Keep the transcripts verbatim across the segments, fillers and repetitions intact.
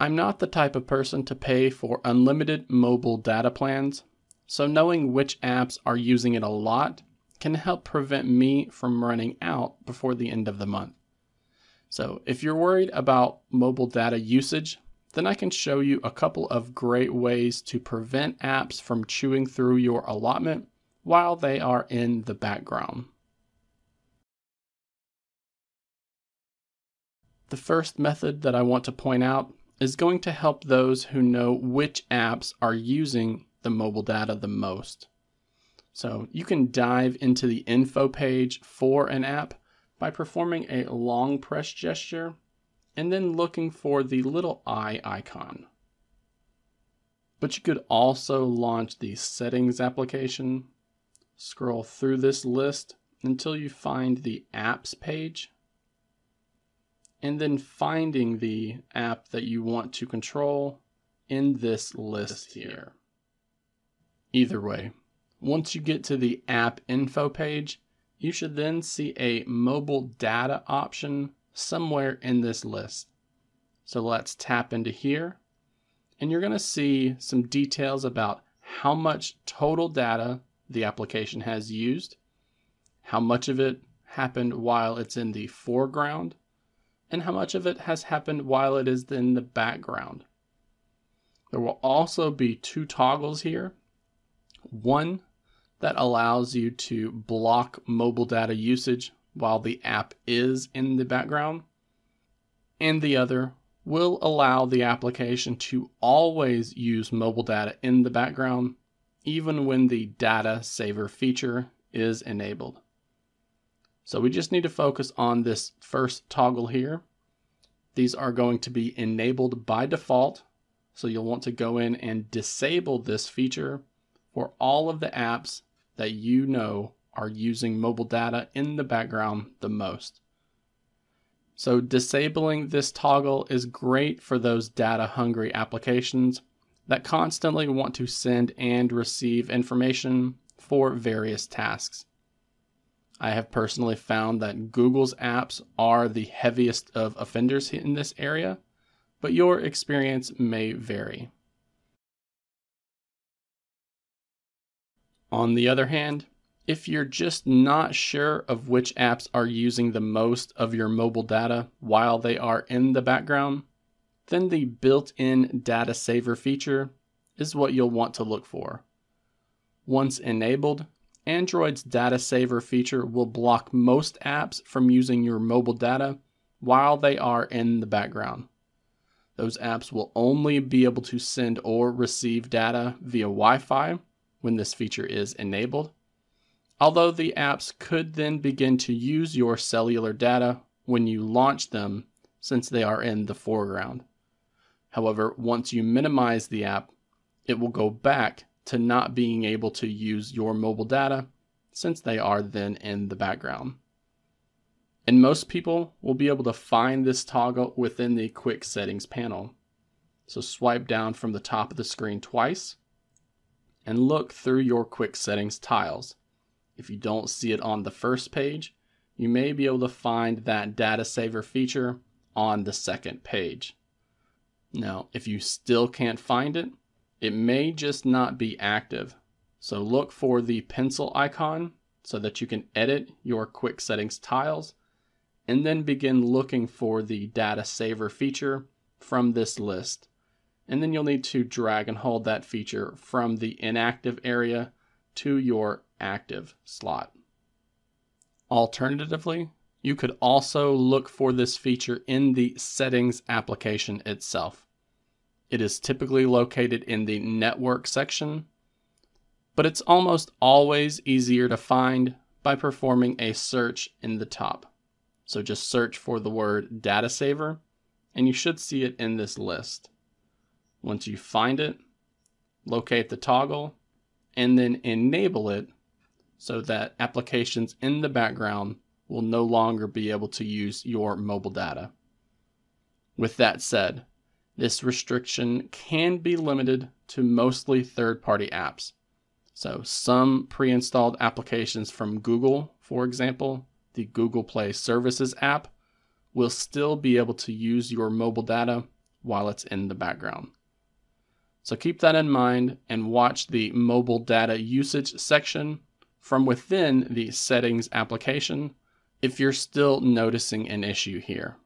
I'm not the type of person to pay for unlimited mobile data plans, so knowing which apps are using it a lot can help prevent me from running out before the end of the month. So if you're worried about mobile data usage, then I can show you a couple of great ways to prevent apps from chewing through your allotment while they are in the background. The first method that I want to point out is going to help those who know which apps are using the mobile data the most. So you can dive into the info page for an app by performing a long press gesture and then looking for the little eye icon. But you could also launch the settings application, scroll through this list until you find the apps page, and then finding the app that you want to control in this list here. Either way, once you get to the app info page, you should then see a mobile data option somewhere in this list. So let's tap into here, and you're going to see some details about how much total data the application has used, how much of it happened while it's in the foreground, and how much of it has happened while it is in the background. There will also be two toggles here. One that allows you to block mobile data usage while the app is in the background, and the other will allow the application to always use mobile data in the background, even when the data saver feature is enabled. So we just need to focus on this first toggle here. These are going to be enabled by default, so you'll want to go in and disable this feature for all of the apps that you know are using mobile data in the background the most. So disabling this toggle is great for those data-hungry applications that constantly want to send and receive information for various tasks. I have personally found that Google's apps are the heaviest of offenders in this area, but your experience may vary. On the other hand, if you're just not sure of which apps are using the most of your mobile data while they are in the background, then the built-in data saver feature is what you'll want to look for. Once enabled, Android's data saver feature will block most apps from using your mobile data while they are in the background. Those apps will only be able to send or receive data via Wi-Fi when this feature is enabled, although the apps could then begin to use your cellular data when you launch them since they are in the foreground. However, once you minimize the app, it will go back to not being able to use your mobile data since they are then in the background. And most people will be able to find this toggle within the quick settings panel. So swipe down from the top of the screen twice and look through your quick settings tiles. If you don't see it on the first page, you may be able to find that data saver feature on the second page. Now, if you still can't find it, it may just not be active, so look for the pencil icon so that you can edit your quick settings tiles and then begin looking for the data saver feature from this list. And then you'll need to drag and hold that feature from the inactive area to your active slot. Alternatively, you could also look for this feature in the settings application itself. It is typically located in the network section, but it's almost always easier to find by performing a search in the top. So just search for the word data saver, and you should see it in this list. Once you find it, locate the toggle, and then enable it so that applications in the background will no longer be able to use your mobile data. With that said, this restriction can be limited to mostly third-party apps. So some pre-installed applications from Google, for example, the Google Play Services app, will still be able to use your mobile data while it's in the background. So keep that in mind and watch the mobile data usage section from within the settings application if you're still noticing an issue here.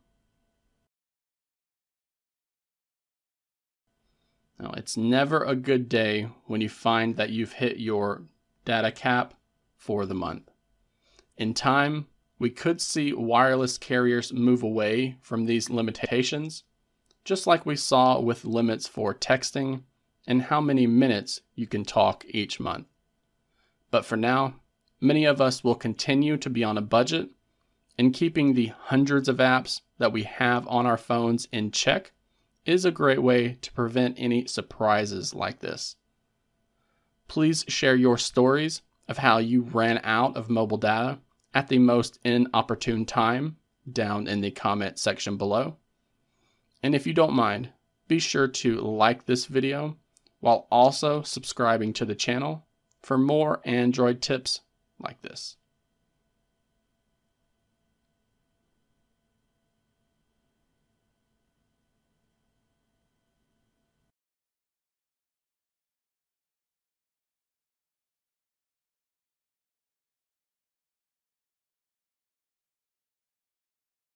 Now, it's never a good day when you find that you've hit your data cap for the month. In time, we could see wireless carriers move away from these limitations, just like we saw with limits for texting and how many minutes you can talk each month. But for now, many of us will continue to be on a budget, and keeping the hundreds of apps that we have on our phones in check is a great way to prevent any surprises like this. Please share your stories of how you ran out of mobile data at the most inopportune time down in the comment section below. And if you don't mind, be sure to like this video while also subscribing to the channel for more Android tips like this.